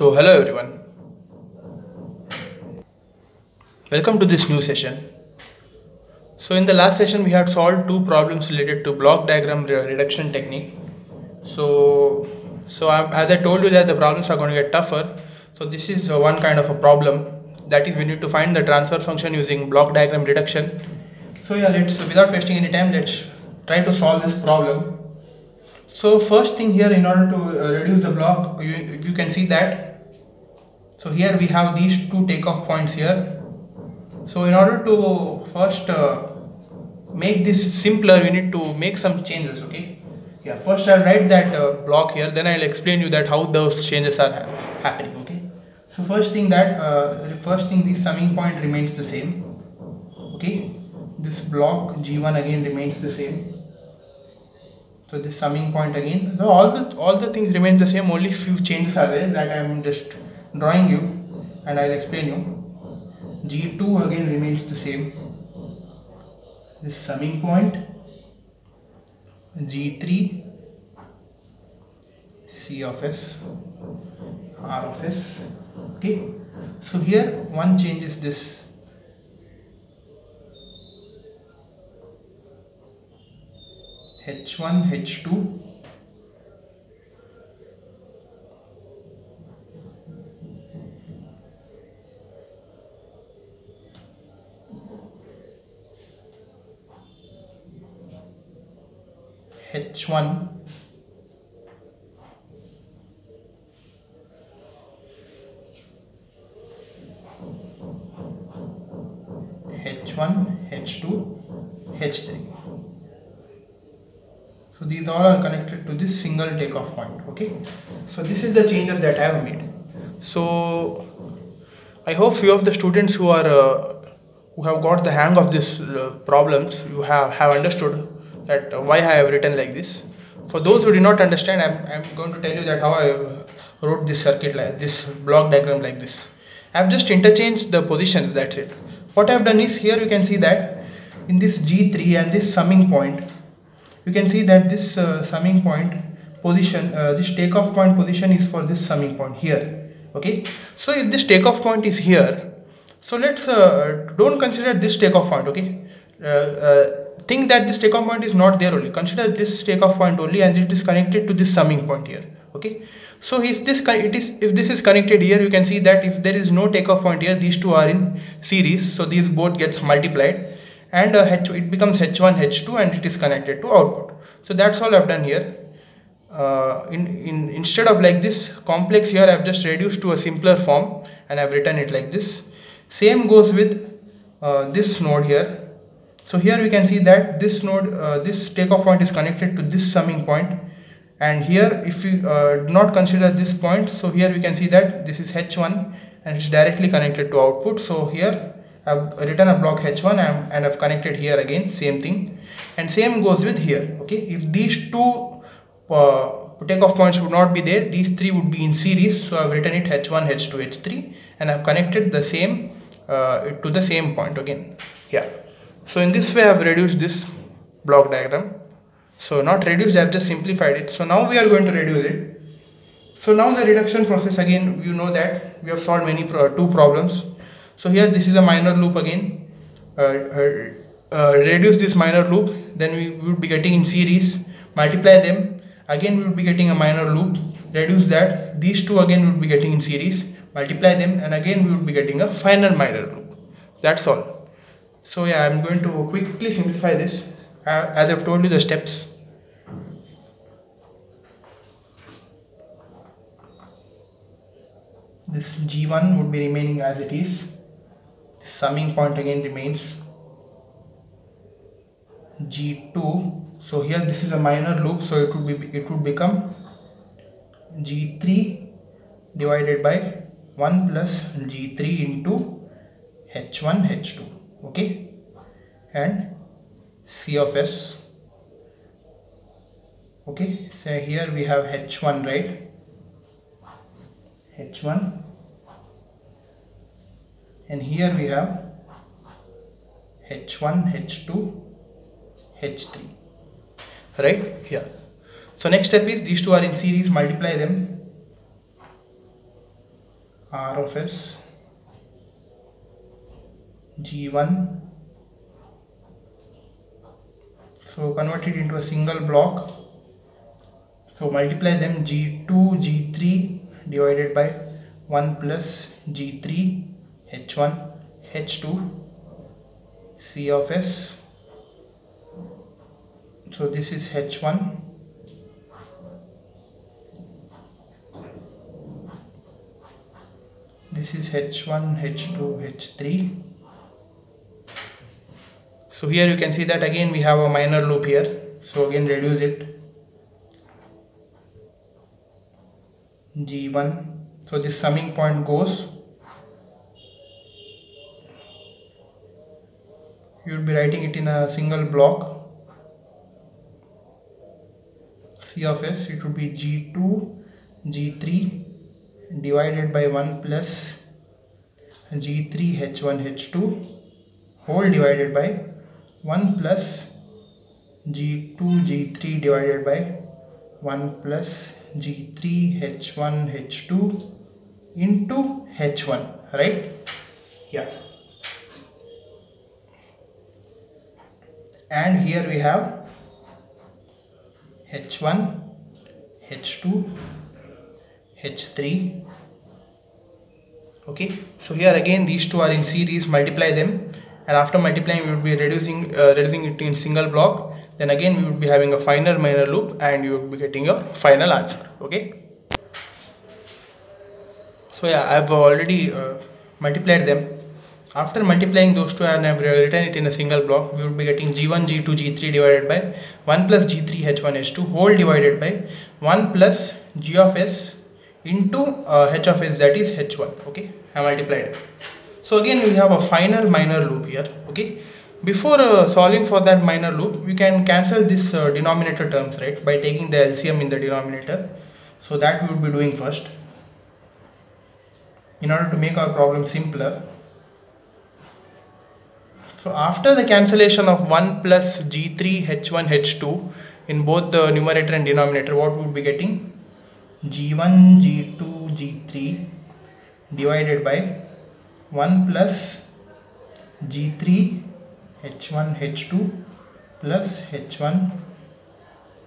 So hello everyone, welcome to this new session. So in the last session we had solved two problems related to block diagram reduction technique. As I told you that the problems are going to get tougher. So this is one kind of a problem, that is we need to find the transfer function using block diagram reduction. So yeah, without wasting any time, let's try to solve this problem. So first thing here, in order to reduce the block, you can see that, so here we have these two takeoff points here. So in order to first make this simpler, we need to make some changes. Okay, yeah, first I'll write that block here, then I'll explain you that how those changes are happening. Okay, so first thing this summing point remains the same. Okay, this block G1 again remains the same. So this summing point again, so all the things remain the same, only few changes are there that I am just drawing you and I'll explain you. G2 again remains the same. This summing point, G3, C of S, R of S. Okay. So here one change is this. H1, H2, H1, H1, H2, H3. So these all are connected to this single takeoff point. Okay, so this is the changes that I have made. So I hope few of the students who have got the hang of these problems, you have understood that why I have written like this. For those who do not understand, I'm going to tell you that how I wrote this circuit, like this block diagram like this. I've just interchanged the positions, that's it. What I've done is, here you can see that in this G3 and this summing point, you can see that this summing point position, this takeoff point position is for this summing point here. Okay, so if this takeoff point is here, so let's don't consider this takeoff point. Okay, think that this takeoff point is not there only, consider this takeoff point only, and it is connected to this summing point here. Okay, so if this is connected here, you can see that if there is no takeoff point here, these two are in series, so these both gets multiplied. And it becomes H1, H2, and it is connected to output. So that's all I've done here. Instead of like this complex here, I've just reduced to a simpler form and I've written it like this. Same goes with this node here. So here we can see that this node, this takeoff point is connected to this summing point. And here, if we do not consider this point, so here we can see that this is H1 and it's directly connected to output. So here I've written a block H1 and I've connected here again, same thing, and same goes with here. Okay, if these two takeoff points would not be there, these three would be in series, so I've written it H1, H2, H3, and I've connected the same to the same point again. Yeah, so in this way I've reduced this block diagram. So not reduced, I've just simplified it. So now we are going to reduce it. So now the reduction process again, you know that we have solved two problems. So here this is a minor loop again, reduce this minor loop, then we would be getting in series, multiply them, again we would be getting a minor loop, reduce that, these two again would be getting in series, multiply them, and again we would be getting a final minor loop. That's all. So yeah, I'm going to quickly simplify this as I've told you the steps. This G1 would be remaining as it is. The summing point again remains. G2, so here this is a minor loop, so it would become G3 divided by 1 plus G3 into H1 H2. Okay, and C of S. Okay, so here we have H1, right, H1, and here we have H1, H2, H3, right here. So next step is, these two are in series, multiply them, R of S, G1. So convert it into a single block. So multiply them, G2, G3 divided by 1 plus G3, H1, H2, C of S. So this is H1. This is H1, H2, H3. So here you can see that again we have a minor loop here. So again reduce it. G1. So this summing point goes. You would be writing it in a single block. C of S, it would be G2, G3 divided by 1 plus G3, H1, H2 whole divided by 1 plus G2, G3 divided by 1 plus G3, H1, H2 into H1, right? Yeah. And here we have H1, H2, H3. Okay, so here again these two are in series, multiply them, and after multiplying we would be reducing it in single block. Then again we would be having a final minor loop and you would be getting your final answer. Okay, so yeah, I have already multiplied them. After multiplying those two and I have written it in a single block, we would be getting G1, G2, G3 divided by 1 plus G3, H1, H2 whole divided by 1 plus G of S into H of S, that is H1. Okay, I multiplied it. So again we have a final minor loop here. Okay, before solving for that minor loop, we can cancel this denominator terms, right, by taking the LCM in the denominator. So that we would be doing first in order to make our problem simpler. So after the cancellation of 1 plus G3, H1, H2 in both the numerator and denominator, what we would be getting? G1, G2, G3 divided by 1 plus G3, H1, H2 plus H1,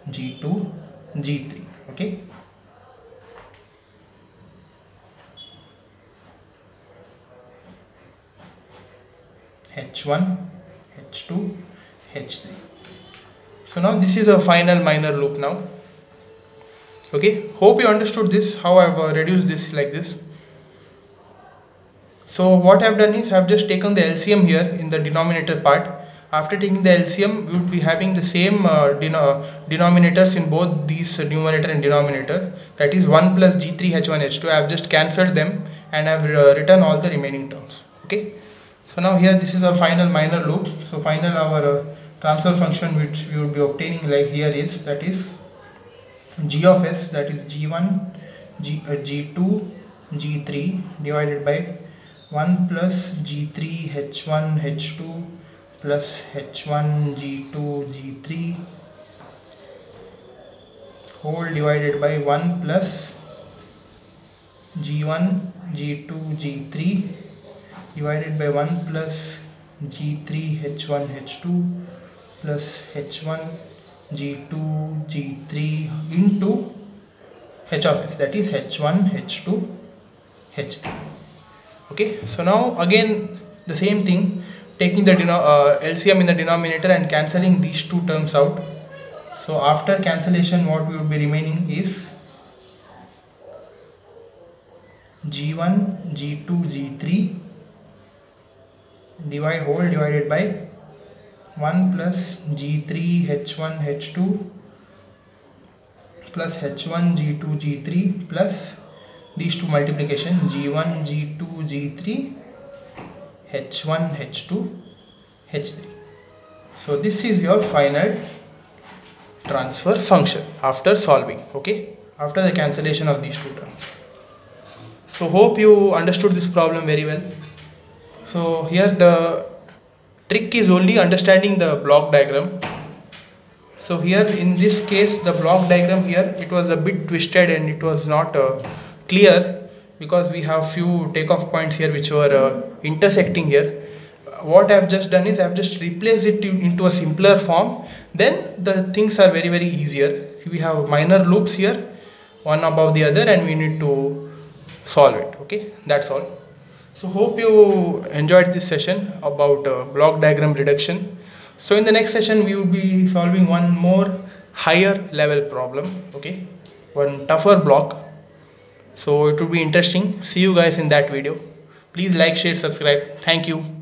G2, G3. Okay. H1, H2, H3. So now this is a final minor loop now. Okay, hope you understood this, how I have reduced this like this. So what I have done is I have just taken the LCM here in the denominator part. After taking the LCM, we would be having the same denominators in both these numerator and denominator, that is 1 plus G3, H1, H2. I have just cancelled them and I have written all the remaining terms. Okay. So now here this is our final minor loop. So final our transfer function which we would be obtaining like here is, that is G of S, that is G1, G2, G3 divided by 1 plus G3, H1, H2 plus H1, G2, G3 whole divided by 1 plus G1, G2, G3 divided by 1 plus G3, H1, H2 plus H1, G2, G3 into H of S, that is H1, H2, H3. Okay, so now again the same thing, taking the LCM in the denominator and cancelling these two terms out. So after cancellation, what we would be remaining is G1, G2, G3 whole divided by 1 plus G3, H1, H2 plus H1, G2, G3 plus these two multiplication G1, G2, G3, H1, H2, H3. So this is your final transfer function after solving, okay, after the cancellation of these two terms. So hope you understood this problem very well. So here the trick is only understanding the block diagram. So here in this case the block diagram here, it was a bit twisted and it was not clear, because we have few takeoff points here which were intersecting here. What I have just done is I have just replaced it into a simpler form. Then the things are very easier. We have minor loops here, one above the other, and we need to solve it. Okay, that's all. So hope you enjoyed this session about block diagram reduction. So in the next session we will be solving one more higher level problem. Okay, one tougher block. So it will be interesting. See you guys in that video. Please like, share, subscribe. Thank you.